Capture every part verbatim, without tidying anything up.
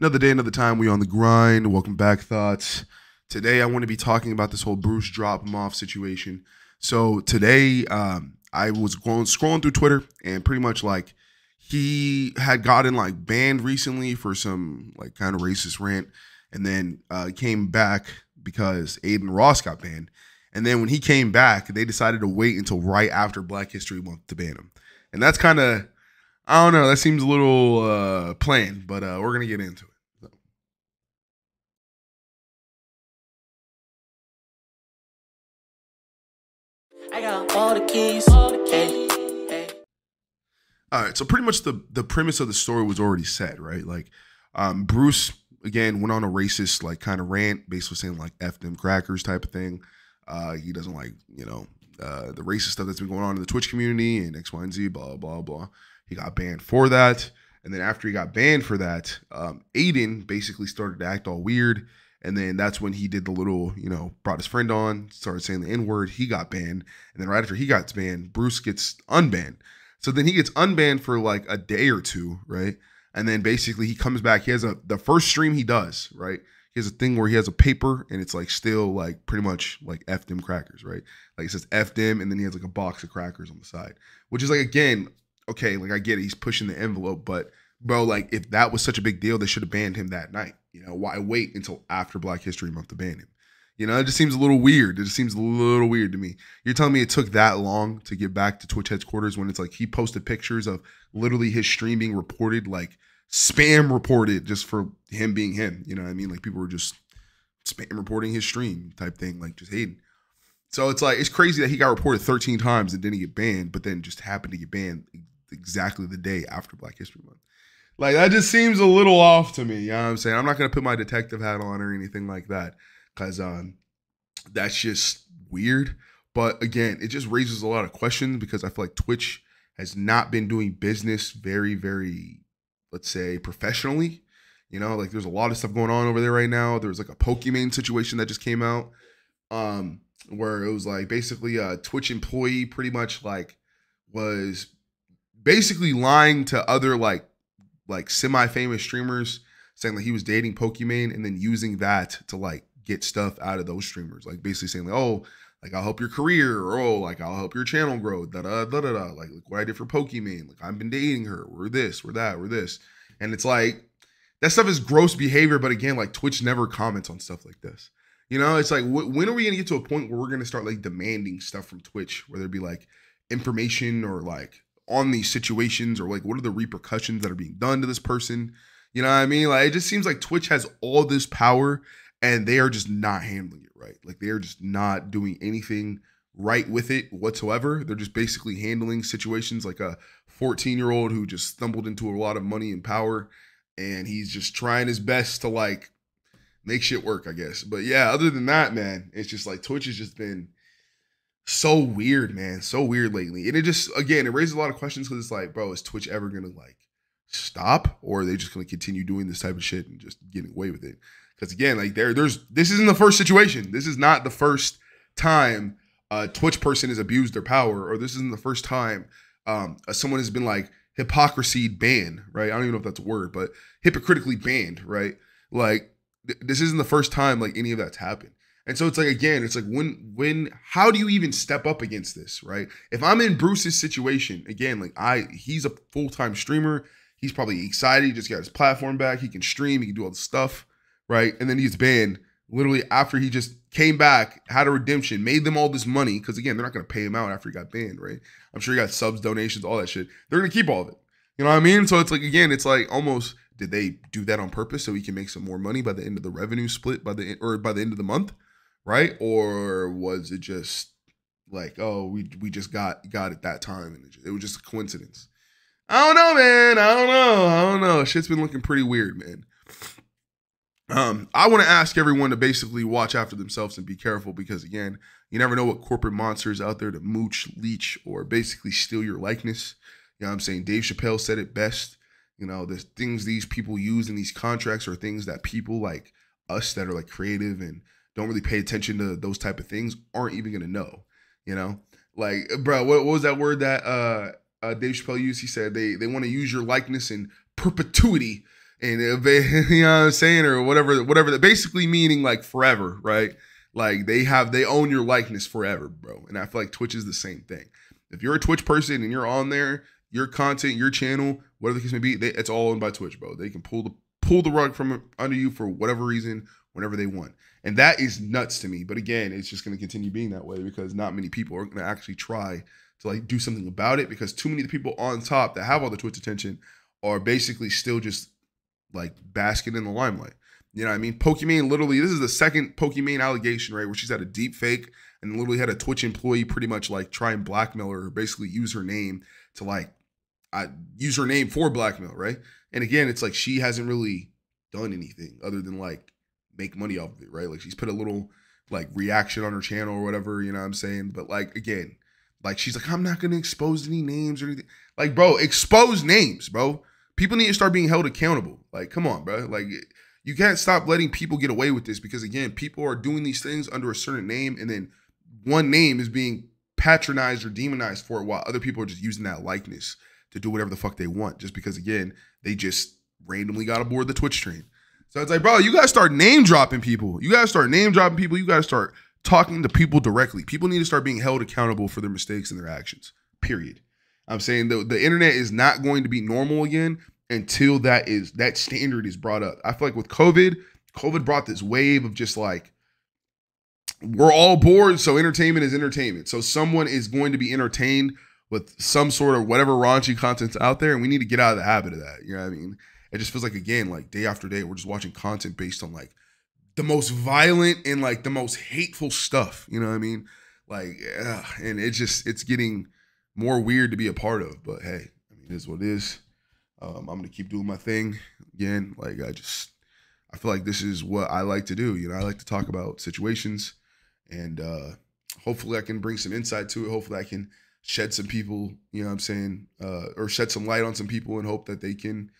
Another day, another time, we on the grind. Welcome back, Thoughts. Today, I want to be talking about this whole BruceDropEmOff situation. So today, um, I was going, scrolling through Twitter, and pretty much like he had gotten like banned recently for some like kind of racist rant, and then uh, came back because Aiden Ross got banned. And then when he came back, they decided to wait until right after Black History Month to ban him. And that's kind of, I don't know, that seems a little uh, planned, but uh, we're going to get into it. I got all the keys. All, the keys. Hey. all right, so pretty much the, the premise of the story was already said, right? Like, um, Bruce, again, went on a racist, like, kind of rant, basically saying, like, F them crackers type of thing. Uh, he doesn't like, you know, uh, the racist stuff that's been going on in the Twitch community and X, Y, and Z, blah, blah, blah. He got banned for that. And then after he got banned for that, um, Aiden basically started to act all weird. And then that's when he did the little, you know, brought his friend on, started saying the N-word. He got banned. And then right after he got banned, Bruce gets unbanned. So then he gets unbanned for like a day or two, right? And then basically he comes back. He has a, the first stream he does, right? He has a thing where he has a paper and it's like still like pretty much like F them crackers, right? Like it says F them and then he has like a box of crackers on the side, which is like, again, okay, like I get it. He's pushing the envelope, but bro, like if that was such a big deal, they should have banned him that night. You know, why wait until after Black History Month to ban him? You know, it just seems a little weird. It just seems a little weird to me. You're telling me it took that long to get back to Twitch headquarters when it's like he posted pictures of literally his stream being reported, like spam reported just for him being him. You know what I mean? Like people were just spam reporting his stream type thing, like just hating. So it's like, it's crazy that he got reported thirteen times and didn't get banned, but then just happened to get banned exactly the day after Black History Month. Like that just seems a little off to me. You know what I'm saying? I'm not going to put my detective hat on or anything like that because um, that's just weird. But again, it just raises a lot of questions because I feel like Twitch has not been doing business very, very, let's say, professionally. You know, like there's a lot of stuff going on over there right now. There was like a Pokimane situation that just came out um, where it was like basically a Twitch employee pretty much like was basically lying to other like, like semi-famous streamers saying that he was dating Pokimane and then using that to like get stuff out of those streamers. Like basically saying like, oh, like I'll help your career or oh, like I'll help your channel grow, da da da da da. Like look what I did for Pokimane. Like I've been dating her. We're this, we're that, we're this. And it's like, that stuff is gross behavior. But again, like Twitch never comments on stuff like this. You know, it's like, wh when are we gonna get to a point where we're gonna start like demanding stuff from Twitch, whether it be like information or like, on these situations or like what are the repercussions that are being done to this person? You know what I mean? Like it just seems like Twitch has all this power and they are just not handling it right. Like they are just not doing anything right with it whatsoever. They're just basically handling situations like a fourteen year old who just stumbled into a lot of money and power and he's just trying his best to like make shit work, I guess. But yeah, other than that, man, it's just like Twitch has just been so weird, man. So weird lately. And it just, again, it raises a lot of questions because it's like, bro, is Twitch ever going to like stop or are they just going to continue doing this type of shit and just getting away with it? Because again, like there, there's, this isn't the first situation. This is not the first time a Twitch person has abused their power or this isn't the first time um, someone has been like hypocrisy banned, right? I don't even know if that's a word, but hypocritically banned, right? Like th this isn't the first time like any of that's happened. And so it's like, again, it's like, when, when, how do you even step up against this, right? If I'm in Bruce's situation, again, like I, he's a full-time streamer. He's probably excited. He just got his platform back. He can stream. He can do all this stuff, right? And then he's banned literally after he just came back, had a redemption, made them all this money. Because again, they're not going to pay him out after he got banned, right? I'm sure he got subs, donations, all that shit. They're going to keep all of it. You know what I mean? So it's like, again, it's like almost, did they do that on purpose so he can make some more money by the end of the revenue split by the, or by the end of the month? Right? Or was it just like, oh, we we just got got it that time and it, just, it was just a coincidence? I don't know, man. I don't know. I don't know. Shit's been looking pretty weird, man. Um, I want to ask everyone to basically watch after themselves and be careful because, again, you never know what corporate monsters out there to mooch, leech, or basically steal your likeness. You know what I'm saying? Dave Chappelle said it best. You know, the things these people use in these contracts are things that people like us that are like creative and don't really pay attention to those type of things, aren't even going to know, you know? Like, bro, what, what was that word that uh, uh, Dave Chappelle used? He said they, they want to use your likeness in perpetuity and it, you know what I'm saying, or whatever, whatever that basically meaning like forever, right? Like they have, they own your likeness forever, bro. And I feel like Twitch is the same thing. If you're a Twitch person and you're on there, your content, your channel, whatever the case may be, they, it's all owned by Twitch, bro. They can pull the pull the rug from under you for whatever reason, whenever they want. And that is nuts to me. But again, it's just going to continue being that way because not many people are going to actually try to like do something about it, because too many of the people on top that have all the Twitch attention are basically still just like basking in the limelight. You know what I mean? Pokimane, literally, this is the second Pokimane allegation, right, where she's had a deep fake and literally had a Twitch employee pretty much like try and blackmail her, or basically use her name to like I, use her name for blackmail, right? And again, it's like she hasn't really done anything other than like make money off of it, right? Like she's put a little like reaction on her channel or whatever, you know what I'm saying? But like, again, like she's like, I'm not going to expose any names or anything. Like, bro, expose names, bro. People need to start being held accountable. Like, come on, bro. Like, you can't stop letting people get away with this, because again, people are doing these things under a certain name, and then one name is being patronized or demonized for it, while other people are just using that likeness to do whatever the fuck they want, just because, again, they just randomly got aboard the Twitch train. So it's like, bro, you gotta start name dropping people. You gotta start name dropping people. You gotta start talking to people directly. People need to start being held accountable for their mistakes and their actions, period. I'm saying the, the internet is not going to be normal again until that is that standard is brought up. I feel like with COVID, COVID brought this wave of just like, we're all bored, so entertainment is entertainment. So someone is going to be entertained with some sort of whatever raunchy content's out there, and we need to get out of the habit of that. You know what I mean? It just feels like, again, like day after day, we're just watching content based on like the most violent and like the most hateful stuff. You know what I mean? Like, ugh, and it's just, it's getting more weird to be a part of, but hey, I mean, it is what it is. Um, I'm going to keep doing my thing again. Like I just, I feel like this is what I like to do. You know, I like to talk about situations, and uh, hopefully I can bring some insight to it. Hopefully I can shed some people, you know what I'm saying, uh, or shed some light on some people, and hope that they can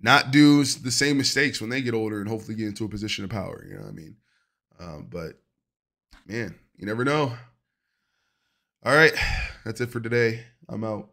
not do the same mistakes when they get older and hopefully get into a position of power. You know what I mean? Um, but man, you never know. All right, that's it for today. I'm out.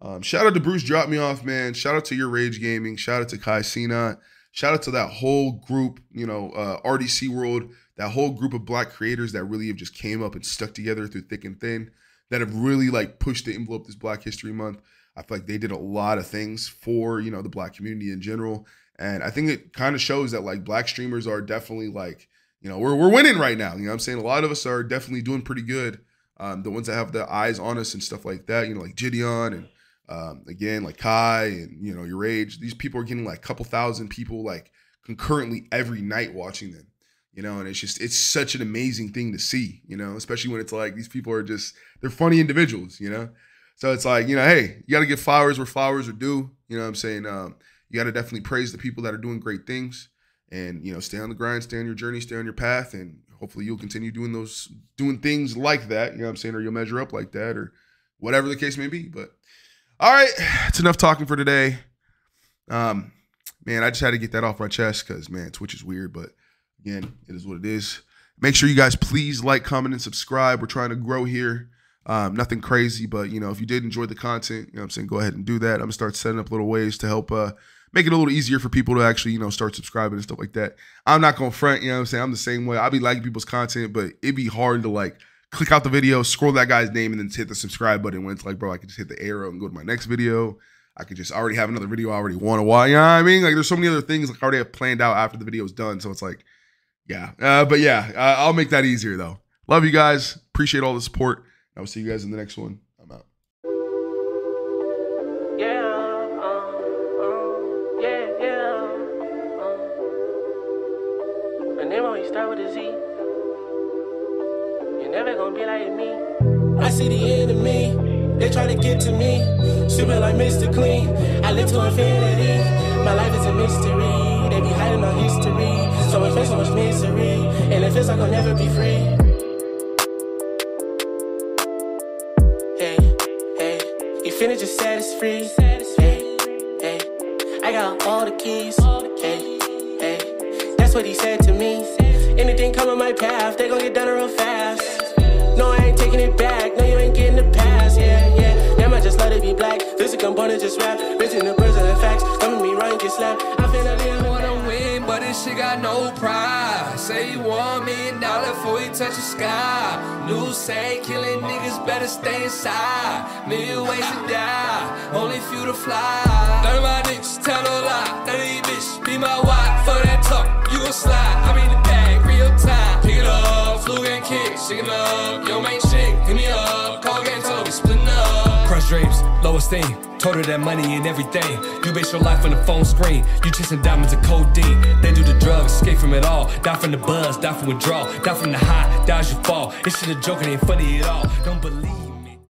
Um, shout out to BruceDropEmOff, man. Shout out to YourRAGE Gaming. Shout out to Kai Cenat. Shout out to that whole group, you know, uh, R D C World, that whole group of Black creators that really have just came up and stuck together through thick and thin, that have really like pushed the envelope this Black History Month. I feel like they did a lot of things for, you know, the Black community in general. And I think it kind of shows that like Black streamers are definitely like, you know, we're, we're winning right now. You know what I'm saying? A lot of us are definitely doing pretty good. Um, the ones that have the eyes on us and stuff like that, you know, like Jidion and um, again, like Kai and, you know, YourRAGE. These people are getting like a couple thousand people like concurrently every night watching them, you know, and it's just, it's such an amazing thing to see, you know, especially when it's like these people are just, they're funny individuals, you know. So it's like, you know, hey, you got to give flowers where flowers are due. You know what I'm saying? Um, you got to definitely praise the people that are doing great things, and, you know, stay on the grind, stay on your journey, stay on your path. And hopefully you'll continue doing those, doing things like that. You know what I'm saying? Or you'll measure up like that, or whatever the case may be. But all right, it's enough talking for today. Um, man, I just had to get that off my chest because, man, Twitch is weird. But again, it is what it is. Make sure you guys please like, comment, and subscribe. We're trying to grow here. Um, nothing crazy, but, you know, if you did enjoy the content, you know what I'm saying, go ahead and do that. I'm going to start setting up little ways to help uh, make it a little easier for people to actually, you know, start subscribing and stuff like that. I'm not going to front, you know what I'm saying? I'm the same way. I'll be liking people's content, but it'd be hard to, like, click out the video, scroll that guy's name, and then hit the subscribe button when it's like, bro, I can just hit the arrow and go to my next video. I could just I already have another video I already want to watch. You know what I mean? Like, there's so many other things like I already have planned out after the video is done. So it's like, yeah. Uh, but, yeah, uh, I'll make that easier, though. Love you guys. Appreciate all the support. I will see you guys in the next one. I'm out. Yeah, uh, uh, yeah, yeah. Uh. And then when you start with a Z, you're never gonna be like me. I see the enemy, they try to get to me. Stupid like Mister Clean, I live to infinity. My life is a mystery, they be hiding my history. So much pain, so much misery, and it feels like I'll never be free. Finish just satisfied, hey, hey. I got all the keys, hey, hey. That's what he said to me. Anything come on my path, they gon' get done real fast. No, I ain't taking it back. No, you ain't getting the pass, yeah, yeah. Now my just let it be black. This a component, just rap. Bitching the birds and the facts. Coming me right, get slapped. I feel like I wanna win, but this shit got no pride. Say you want me a dollar before you touch the sky. New say killing niggas better stay inside. Million ways to die, only few to fly. None of my niggas tell no lie. None of these bitch be my wife. For that talk, you a slide. I'm in the bag, real time. Pick it up, flu and kick, shaking up. Yo, main chick, hit me up. Call game told me, splitting up. Crush dreams, low esteem. Told her that money and everything. You base your life on the phone screen. You chasing diamonds and codeine. They do the drugs, escape from it all. Die from the buzz, die from withdrawal. Die from the high, die as you fall. This shit a joke, it ain't funny at all. Don't believe.